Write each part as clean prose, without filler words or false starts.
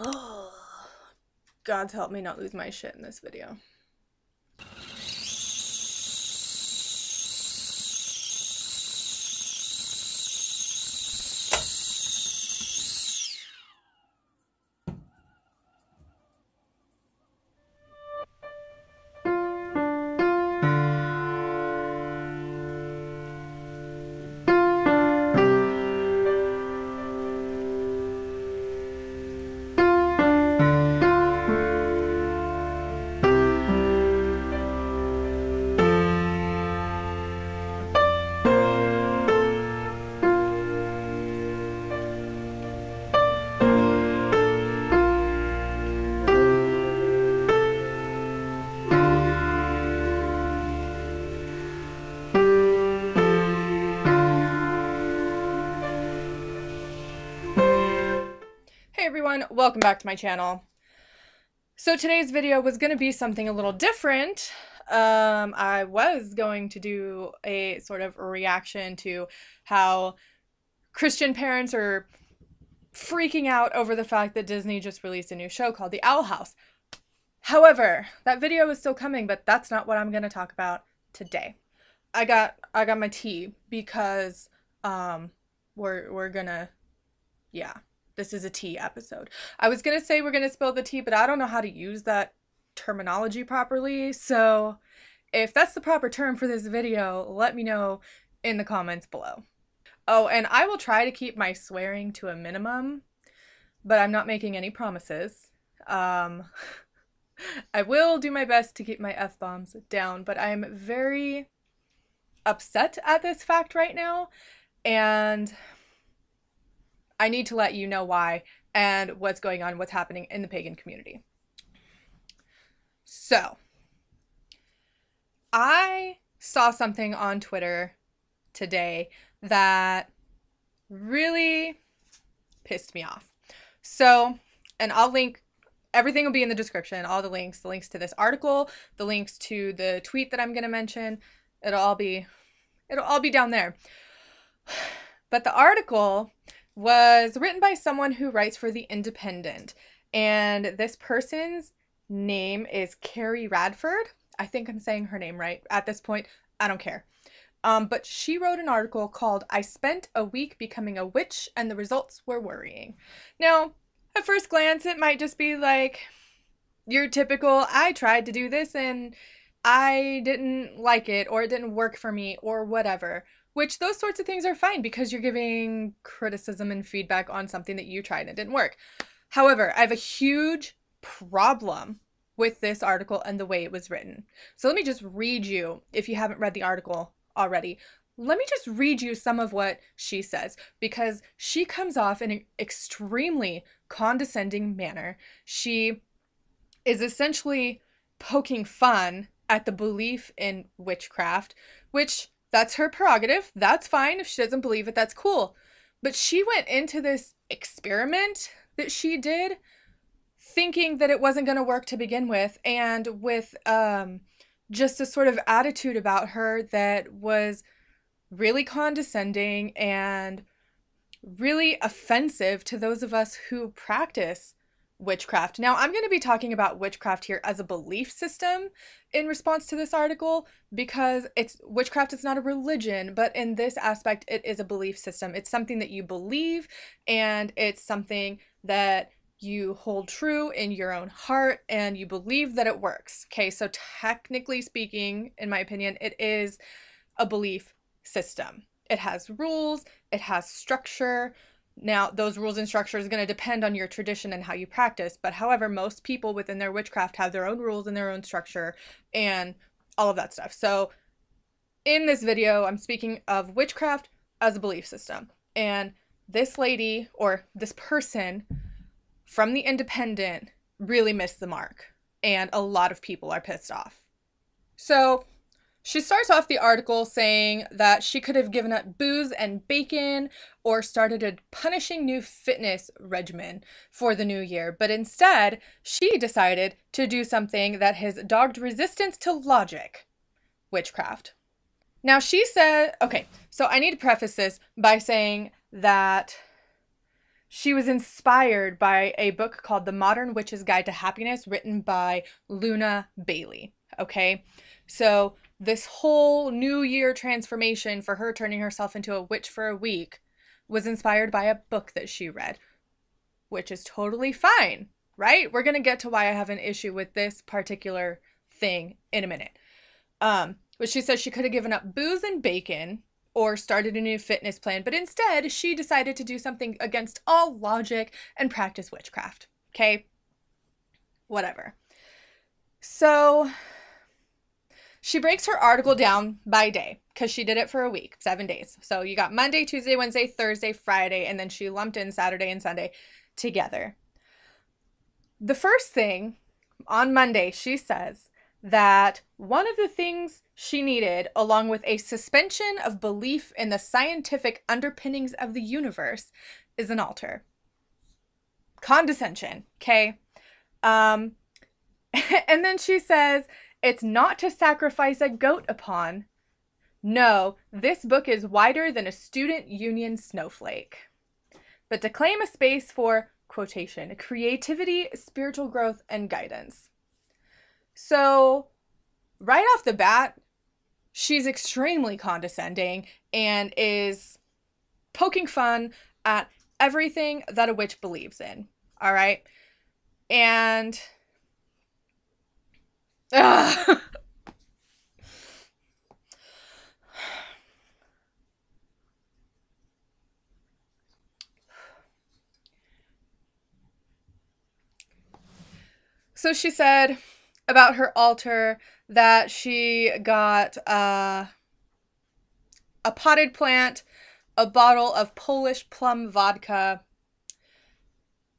Oh, God's help me not lose my shit in this video. Welcome back to my channel. So today's video was going to be something a little different. I was going to do a sort of reaction to how Christian parents are freaking out over the fact that Disney just released a new show called The Owl House. However, that video is still coming, but that's not what I'm going to talk about today. I got my tea because we're gonna, yeah. This is a tea episode. I was gonna say we're gonna spill the tea, but I don't know how to use that terminology properly. So if that's the proper term for this video, let me know in the comments below. Oh, and I will try to keep my swearing to a minimum, but I'm not making any promises. I will do my best to keep my F-bombs down, but I am very upset at this fact right now, and I need to let you know why and what's going on, what's happening in the pagan community. So, I saw something on Twitter today that really pissed me off. So, and I'll link, everything will be in the description, all the links to this article, the links to the tweet that I'm going to mention, it'll all be down there. But the article was written by someone who writes for The Independent, and this person's name is Carrie Radford. I think I'm saying her name right at this point. I don't care. But she wrote an article called "I Spent a Week Becoming a Witch and the Results Were Worrying." Now, at first glance, it might just be like your typical, I tried to do this and I didn't like it, or it didn't work for me, or whatever. Which those sorts of things are fine because you're giving criticism and feedback on something that you tried and it didn't work. However, I have a huge problem with this article and the way it was written. So let me just read you, if you haven't read the article already, let me just read you some of what she says, because she comes off in an extremely condescending manner. She is essentially poking fun at the belief in witchcraft, which, that's her prerogative. That's fine. If she doesn't believe it, that's cool. But she went into this experiment that she did thinking that it wasn't going to work to begin with, and with just a sort of attitude about her that was really condescending and really offensive to those of us who practice witchcraft. Now, I'm going to be talking about witchcraft here as a belief system in response to this article, because witchcraft is not a religion, but in this aspect, it is a belief system. It's something that you believe, and it's something that you hold true in your own heart, and you believe that it works. Okay, so technically speaking, in my opinion, it is a belief system. It has rules, it has structure. Now, those rules and structure is going to depend on your tradition and how you practice, but however, most people within their witchcraft have their own rules and their own structure and all of that stuff. So in this video, I'm speaking of witchcraft as a belief system, and this lady, or this person from The Independent, really missed the mark, and a lot of people are pissed off. So she starts off the article saying that she could have given up booze and bacon or started a punishing new fitness regimen for the new year, but instead she decided to do something that has dogged resistance to logic: witchcraft. Now she said, okay, so I need to preface this by saying that She was inspired by a book called The Modern Witch's Guide to Happiness, written by Luna Bailey, okay? So this whole New Year transformation for her turning herself into a witch for a week was inspired by a book that she read, which is totally fine, right? We're going to get to why I have an issue with this particular thing in a minute. But she says she could have given up booze and bacon or started a new fitness plan, but instead she decided to do something against all logic and practice witchcraft, okay? Whatever. So she breaks her article down by day because she did it for a week, 7 days. So you got Monday, Tuesday, Wednesday, Thursday, Friday, and then she lumped in Saturday and Sunday together. The first thing on Monday, she says that one of the things she needed, along with a suspension of belief in the scientific underpinnings of the universe, is an altar. Condescension, okay? And then she says, it's not to sacrifice a goat upon. No, this book is wider than a student union snowflake. But to claim a space for, quotation, creativity, spiritual growth, and guidance. So right off the bat, she's extremely condescending and is poking fun at everything that a witch believes in, all right? And so she said about her altar that she got a potted plant, a bottle of Polish plum vodka,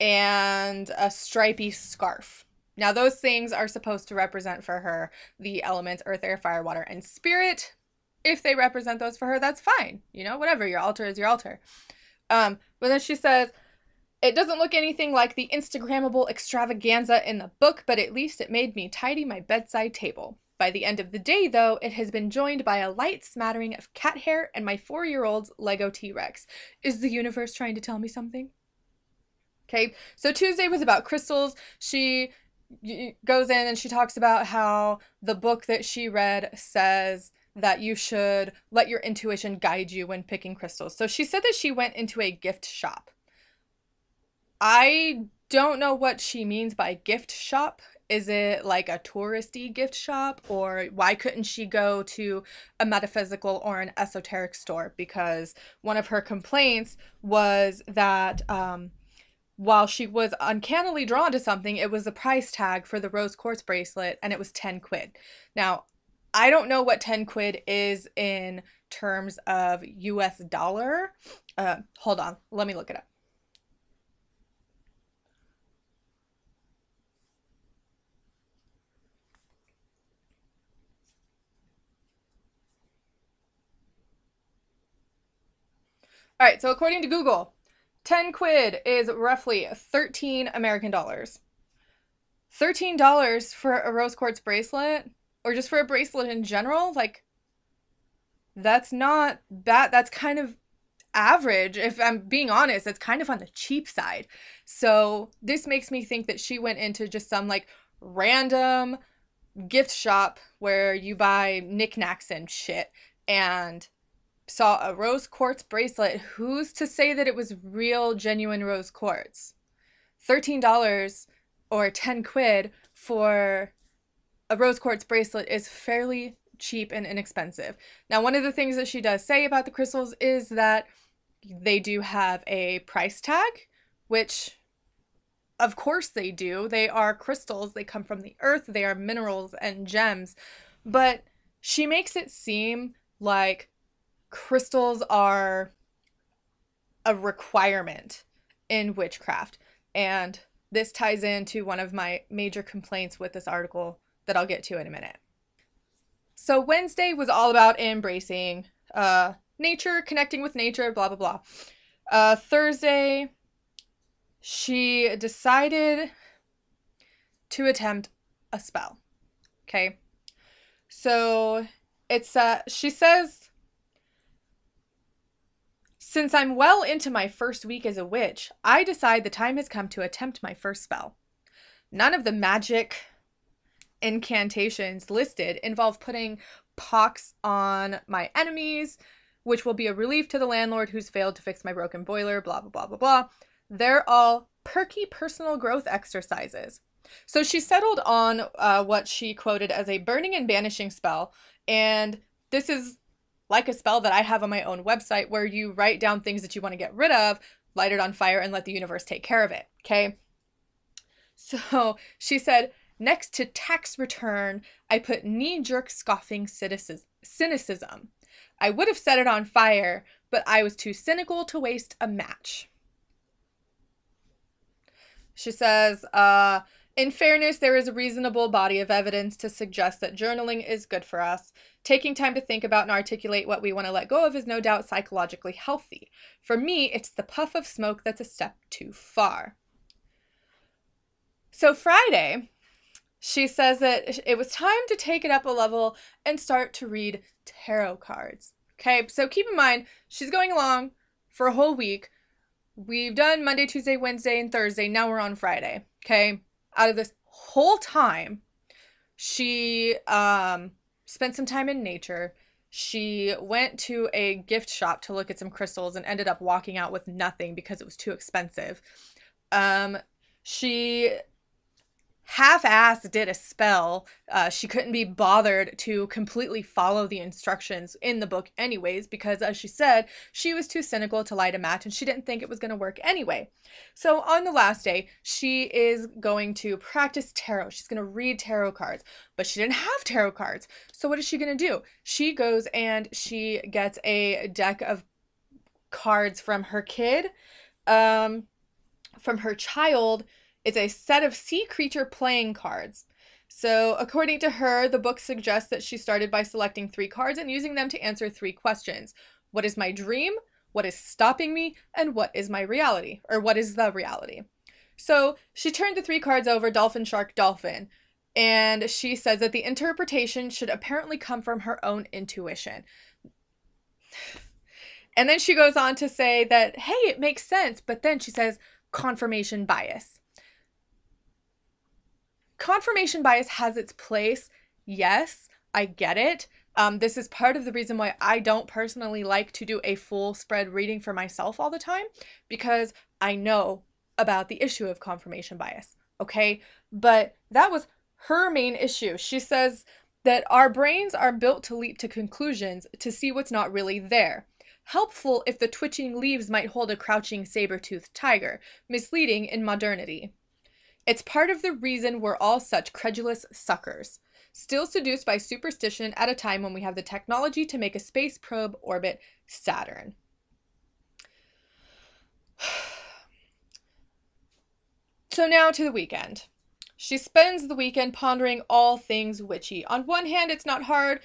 and a stripy scarf. Now, those things are supposed to represent for her the elements earth, air, fire, water, and spirit. If they represent those for her, that's fine. You know, whatever. Your altar is your altar. But then she says, it doesn't look anything like the Instagrammable extravaganza in the book, but at least it made me tidy my bedside table. By the end of the day, though, it has been joined by a light smattering of cat hair and my 4-year-old's Lego T-Rex. Is the universe trying to tell me something? Okay, so Tuesday was about crystals. She goes in and she talks about how the book that she read says that you should let your intuition guide you when picking crystals. So she said that she went into a gift shop. I don't know what she means by gift shop. Is it like a touristy gift shop, or why couldn't she go to a metaphysical or an esoteric store? Because one of her complaints was that while she was uncannily drawn to something, it was the price tag for the rose quartz bracelet, and it was 10 quid. Now, I don't know what 10 quid is in terms of US dollar. Hold on, let me look it up. All right, so according to Google, 10 quid is roughly 13 American dollars. $13 for a rose quartz bracelet, or just for a bracelet in general, like, that's not bad. That's kind of average. If I'm being honest, it's kind of on the cheap side. So this makes me think that she went into just some, like, random gift shop where you buy knickknacks and shit, and saw a rose quartz bracelet. Who's to say that it was real, genuine rose quartz? $13 or 10 quid for a rose quartz bracelet is fairly cheap and inexpensive. Now, one of the things that she does say about the crystals is that they do have a price tag, which of course they do. They are crystals. They come from the earth. They are minerals and gems. But she makes it seem like crystals are a requirement in witchcraft, and this ties into one of my major complaints with this article that I'll get to in a minute. So Wednesday was all about embracing nature, connecting with nature, blah blah blah. Thursday, she decided to attempt a spell. Okay, so it's she says Since I'm well into my first week as a witch, I decide the time has come to attempt my first spell. None of the magic incantations listed involve putting pox on my enemies, which will be a relief to the landlord who's failed to fix my broken boiler, blah, blah, blah, blah, blah. They're all perky personal growth exercises. So she settled on what she quoted as a burning and banishing spell, and this is like a spell that I have on my own website where you write down things that you want to get rid of, light it on fire, and let the universe take care of it, okay? So she said, next to tax return, I put knee-jerk scoffing cynicism. I would have set it on fire, but I was too cynical to waste a match. She says, in fairness, there is a reasonable body of evidence to suggest that journaling is good for us. Taking time to think about and articulate what we want to let go of is no doubt psychologically healthy. For me, it's the puff of smoke that's a step too far. So Friday, she says that it was time to take it up a level and start to read tarot cards. Okay, so keep in mind, she's going along for a whole week. We've done Monday, Tuesday, Wednesday, and Thursday. Now we're on Friday, okay? Out of this whole time, she spent some time in nature. She went to a gift shop to look at some crystals and ended up walking out with nothing because it was too expensive. She half-assed did a spell. She couldn't be bothered to completely follow the instructions in the book anyways because, as she said, she was too cynical to light a match and she didn't think it was going to work anyway. So on the last day, she is going to practice tarot. She's going to read tarot cards, but she didn't have tarot cards. So what is she going to do? She goes and she gets a deck of cards from her kid, from her child. It's a set of sea creature playing cards. So according to her, the book suggests that she started by selecting 3 cards and using them to answer 3 questions. What is my dream? What is stopping me? And what is my reality? Or what is the reality? So she turned the 3 cards over, dolphin, shark, dolphin. And she says that the interpretation should apparently come from her own intuition. And then she goes on to say that, hey, it makes sense. But then she says confirmation bias. Confirmation bias has its place. Yes, I get it. This is part of the reason why I don't personally like to do a full spread reading for myself all the time, because I know about the issue of confirmation bias, okay? But that was her main issue. She says that our brains are built to leap to conclusions to see what's not really there. Helpful if the twitching leaves might hold a crouching saber-toothed tiger, misleading in modernity. It's part of the reason we're all such credulous suckers, still seduced by superstition at a time when we have the technology to make a space probe orbit Saturn. So now to the weekend. She spends the weekend pondering all things witchy. On one hand, it's not hard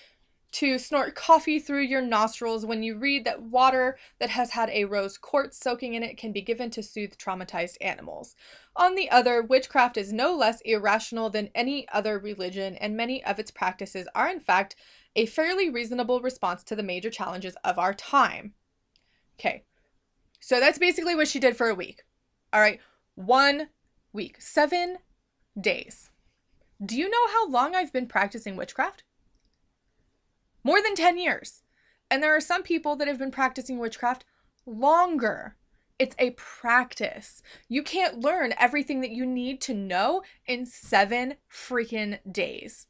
to snort coffee through your nostrils when you read that water that has had a rose quartz soaking in it can be given to soothe traumatized animals. On the other, witchcraft is no less irrational than any other religion, and many of its practices are, in fact, a fairly reasonable response to the major challenges of our time. Okay, so that's basically what she did for a week. All right, 1 week, 7 days. Do you know how long I've been practicing witchcraft? More than 10 years. And there are some people that have been practicing witchcraft longer. It's a practice. You can't learn everything that you need to know in 7 freaking days.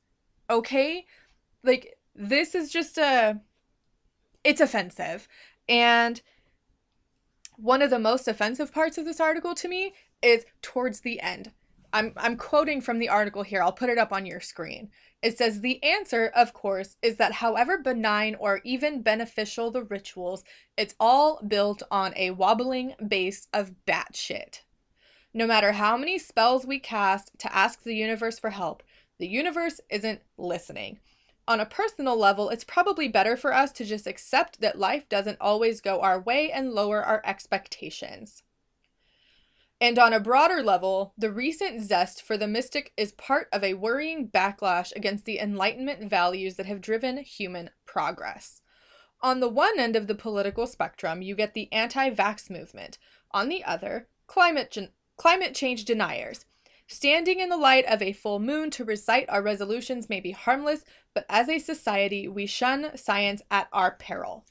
Okay? Like, this is just it's offensive. And one of the most offensive parts of this article to me is towards the end. I'm quoting from the article here. I'll put it up on your screen. It says, the answer, of course, is that however benign or even beneficial the rituals, it's all built on a wobbling base of batshit. No matter how many spells we cast to ask the universe for help, the universe isn't listening. On a personal level, it's probably better for us to just accept that life doesn't always go our way and lower our expectations. And on a broader level, the recent zest for the mystic is part of a worrying backlash against the Enlightenment values that have driven human progress. On the one end of the political spectrum, you get the anti-vax movement. On the other, climate change deniers. Standing in the light of a full moon to recite our resolutions may be harmless, but as a society, we shun science at our peril.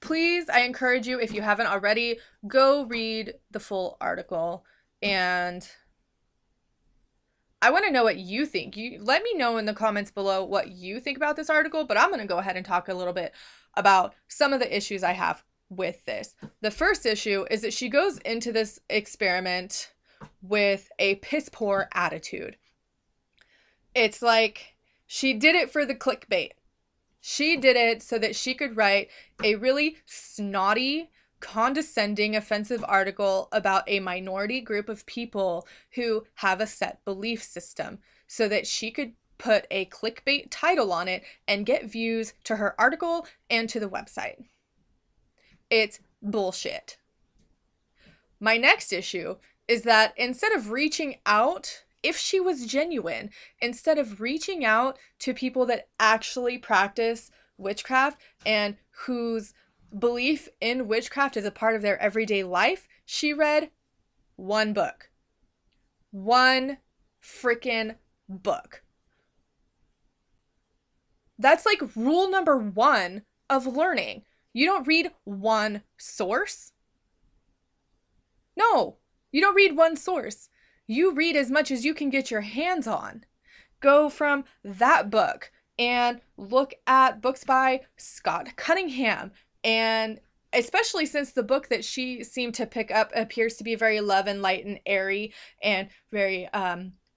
Please, I encourage you, if you haven't already, go read the full article, and I want to know what you think. You let me know in the comments below what you think about this article, but I'm going to go ahead and talk a little bit about some of the issues I have with this. The first issue is that she goes into this experiment with a piss poor attitude. It's like she did it for the clickbait. She did it so that she could write a really snotty, condescending, offensive article about a minority group of people who have a set belief system, so that she could put a clickbait title on it and get views to her article and to the website. It's bullshit. My next issue is that instead of reaching out, if she was genuine, instead of reaching out to people that actually practice witchcraft and whose belief in witchcraft is a part of their everyday life, she read one book. One freaking book. That's like rule number one of learning. You don't read one source. No, you don't read one source. You read as much as you can get your hands on. Go from that book and look at books by Scott Cunningham. And especially since the book that she seemed to pick up appears to be very love and light and airy and very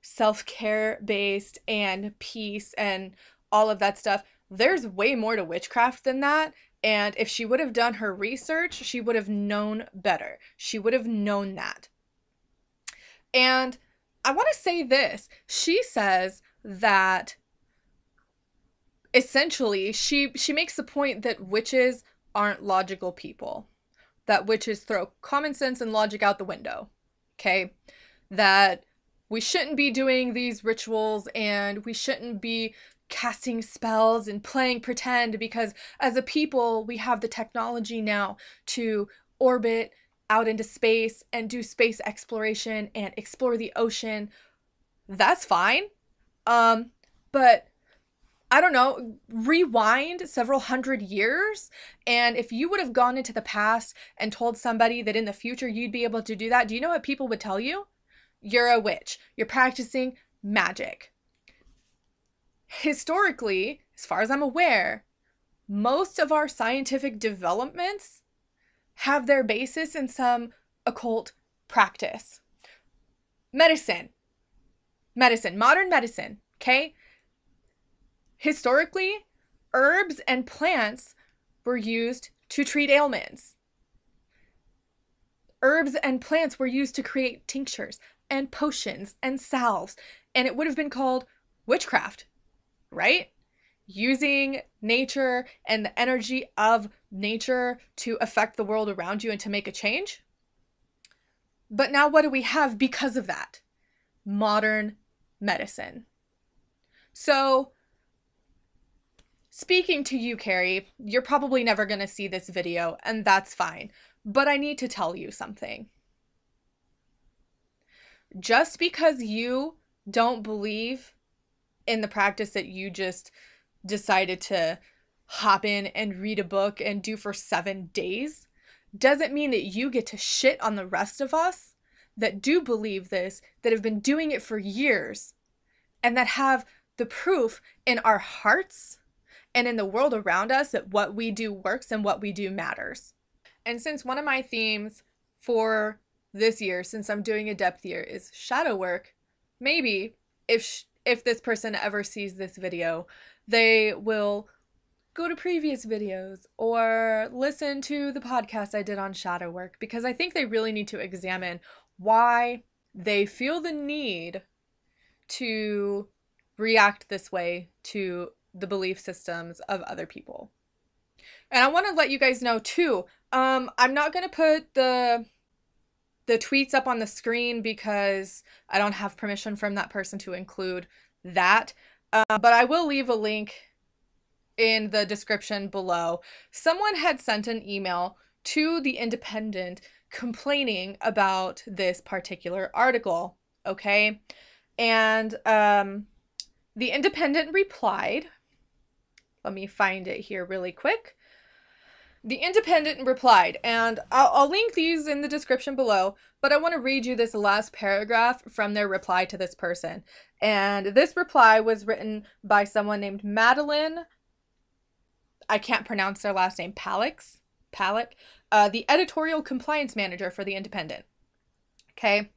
self-care based and peace and all of that stuff. There's way more to witchcraft than that. And if she would have done her research, she would have known better. She would have known that. And I want to say this. She says that essentially she makes the point that witches aren't logical people, that witches throw common sense and logic out the window, okay? That we shouldn't be doing these rituals and we shouldn't be casting spells and playing pretend because as a people, we have the technology now to orbit out into space and do space exploration and explore the ocean. That's fine. But I don't know, rewind several hundred years. And if you would have gone into the past and told somebody that in the future you'd be able to do that, do you know what people would tell you? You're a witch. You're practicing magic. Historically, as far as I'm aware, most of our scientific developments have their basis in some occult practice. Medicine, modern medicine, okay? Historically, herbs and plants were used to treat ailments. Herbs and plants were used to create tinctures and potions and salves, and it would have been called witchcraft, right? Using nature and the energy of nature to affect the world around you and to make a change. But now what do we have because of that? Modern medicine. So, speaking to you, Carrie, you're probably never going to see this video, and that's fine. But I need to tell you something. Just because you don't believe in the practice that you just decided to hop in and read a book and do for 7 days doesn't mean that you get to shit on the rest of us that do believe this, that have been doing it for years, and that have the proof in our hearts and in the world around us that what we do works and what we do matters. And since one of my themes for this year, since I'm doing a depth year, is shadow work, maybe if this person ever sees this video, they will go to previous videos or listen to the podcast I did on shadow work, because I think they really need to examine why they feel the need to react this way to the belief systems of other people. And I want to let you guys know too, I'm not going to put the tweets up on the screen because I don't have permission from that person to include that. But I will leave a link in the description below. Someone had sent an email to The Independent complaining about this particular article, okay? And The Independent replied. Let me find it here really quick. The Independent replied, and I'll link these in the description below, but I want to read you this last paragraph from their reply to this person. And this reply was written by someone named Madeline, I can't pronounce their last name, Palix, the editorial compliance manager for The Independent. Okay,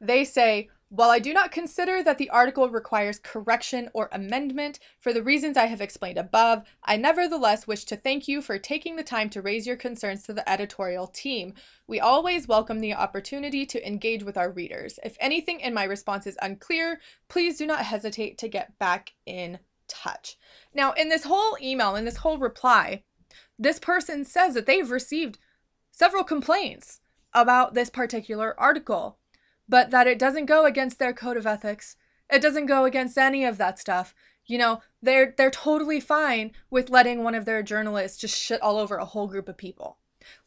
they say, "While I do not consider that the article requires correction or amendment for the reasons I have explained above, I nevertheless wish to thank you for taking the time to raise your concerns to the editorial team. We always welcome the opportunity to engage with our readers. If anything in my response is unclear, please do not hesitate to get back in touch." Now, in this whole email, in this whole reply, this person says that they've received several complaints about this particular article, but that it doesn't go against their code of ethics. It doesn't go against any of that stuff. You know, they're totally fine with letting one of their journalists just shit all over a whole group of people.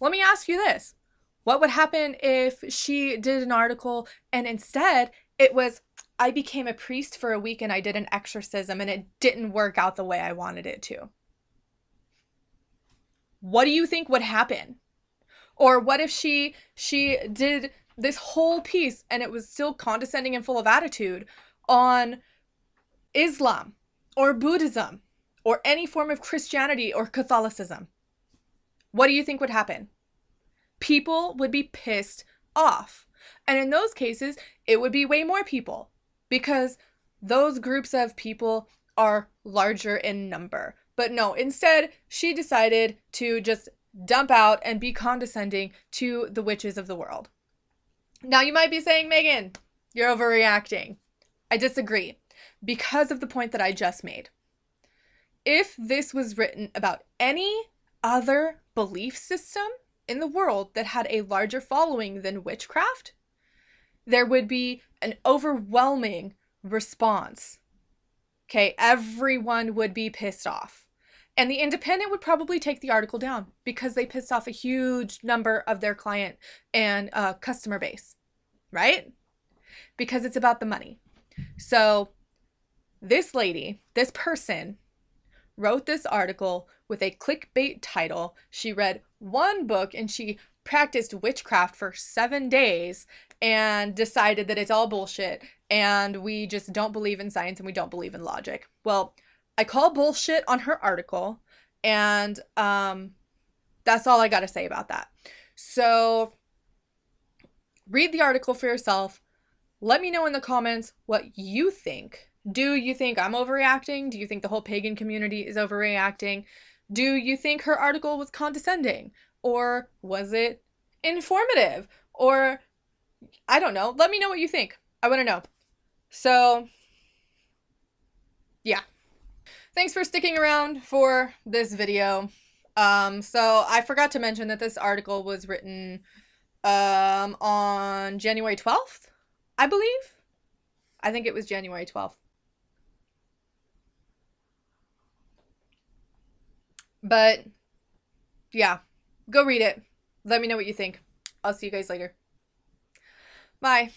Let me ask you this. What would happen if she did an article and instead it was, "I became a priest for a week and I did an exorcism and it didn't work out the way I wanted it to"? What do you think would happen? Or what if she did this whole piece and it was still condescending and full of attitude on Islam or Buddhism or any form of Christianity or Catholicism? What do you think would happen? People would be pissed off. And in those cases, it would be way more people, because those groups of people are larger in number. But no, instead, she decided to just dump out and be condescending to the witches of the world. Now, you might be saying, "Megan, you're overreacting." I disagree, because of the point that I just made. If this was written about any other belief system in the world that had a larger following than witchcraft, there would be an overwhelming response. Okay, everyone would be pissed off. And The Independent would probably take the article down because they pissed off a huge number of their client and customer base, right? Because it's about the money. So this lady, this person, wrote this article with a clickbait title. She read one book and she practiced witchcraft for 7 days and decided that it's all bullshit and we just don't believe in science and we don't believe in logic. Well, I call bullshit on her article, and that's all I got to say about that. So read the article for yourself. Let me know in the comments what you think. Do you think I'm overreacting? Do you think the whole pagan community is overreacting? Do you think her article was condescending? Or was it informative? Or I don't know. Let me know what you think. I want to know. So yeah. Thanks for sticking around for this video. So I forgot to mention that this article was written on January 12th, I believe. I think it was January 12th. But yeah, go read it. Let me know what you think. I'll see you guys later. Bye.